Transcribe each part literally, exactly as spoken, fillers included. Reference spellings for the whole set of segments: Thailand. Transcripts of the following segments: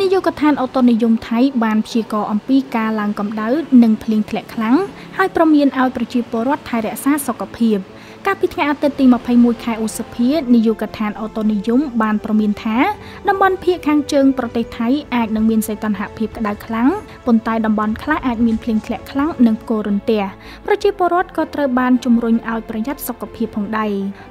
นายกรัฐมนตรียมไทยบานพีกออัมพีกาลังกำเดาหนึ่งพลิงแถลงครั้งให้ประเมินเอาประชีพรัฐไทยและซาสกเพียบการพิจารณาเติมติมภัยมวยไคโอสเพียนายกรัฐมนตรียมบานประเมินแท้ดับบอลเพียข้างเชิงประเทศไทยอาจหนึ่งมีนใส่ตันหะเพียบกระดาครั้งปนตายดับบอลคล้ายอาจมีนพลิงแถลงครั้งหนึ่งโกรันเตียประชีพรัฐก็เตรบานจุมรุนเอาประยัดสกเพียของใด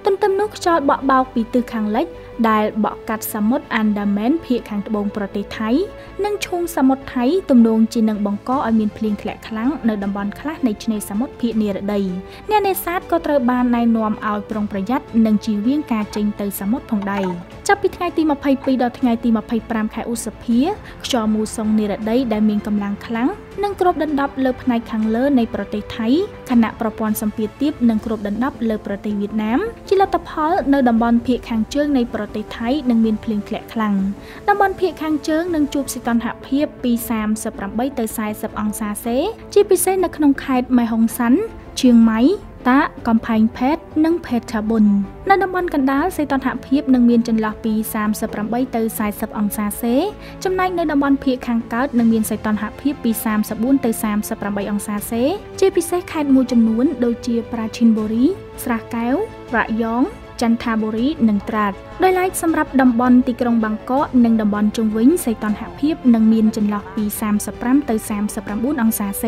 ต้นต้นนุกจอดเบาเบาปีตือข้างเล็กได้เบาะกัดสมุทรอันดามันเพียงทางตะบงประเทศไทยนั่งชงสมุทรไทยตุ่มดวงจีนังบองก้ออามินเพลียงแถลงครั้งในดับบอลคลาสในชนสมุทรเพียเนรดายเนี่ยในซาดก็เตรบานในนวมเอาปรงประยัดนั่งจีเวียงกาจิงเตยสมุทรพงใดจะปิดไงตีมาภัยปีดอไงตีมาภัยปรามไขอุสเพียชอมูซองเนรดายได้มีกำลังครั้งนั่งกรบดันดับเลือพนัยคังเลอในประเทศไทยขณะประปอนสัมปีติบนั่งกรบดันดับเลือประเทศเวียดนามจิลตะพอลในดับบอลเพียงทางเชิงในประเทศไทยนังมีนเพลิงแถลงคลังดับบอลเพียงข้างเชิงนังจูบสิตันหะเพียบปีสามสับปรับใบเตยสายสับองซาเซจีปีเซนขนมไข่ไม้หงสันเชียงไม้ตะกำแพงเพชรนังเพชรบุญนันดมอนกันดาสิตันหะเพียบนังมีนจันลาปีสามสับปรับใบเตยสายสับองซาเซจำนายนันดมอนเพียงข้างเกิดนังมีนสิตันหะเพียบปีสามสับบุญเตยสามสับปรับใบองซาเซจีปีเซไข่มูจำนวนโดยเจียปราชินบุรีสระแก้วระยองจันทบุรีหนึ่งตราดโดยไลฟ์สำหรับดับบอลตีกรงบางเกาะหนึ่งดับบอลจงวิ่งใส่ตอนหาเพียบหนึ่งมีนจันหลอกปีสามสับปรำเตยสามสับปรำบุญองศาเซ